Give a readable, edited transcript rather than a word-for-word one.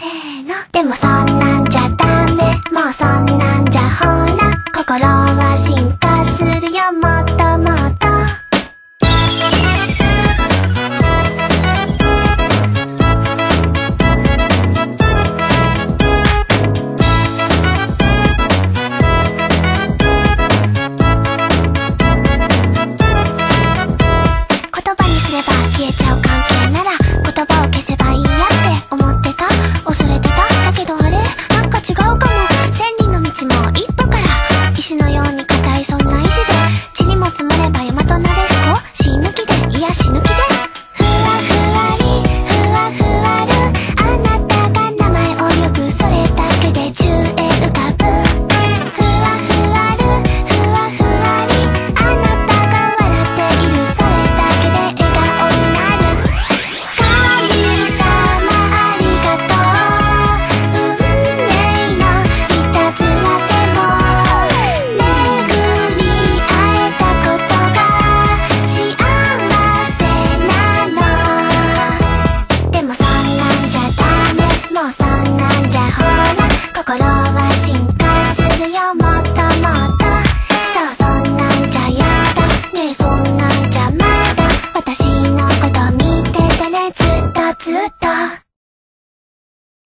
せーの。でもそんなんじゃ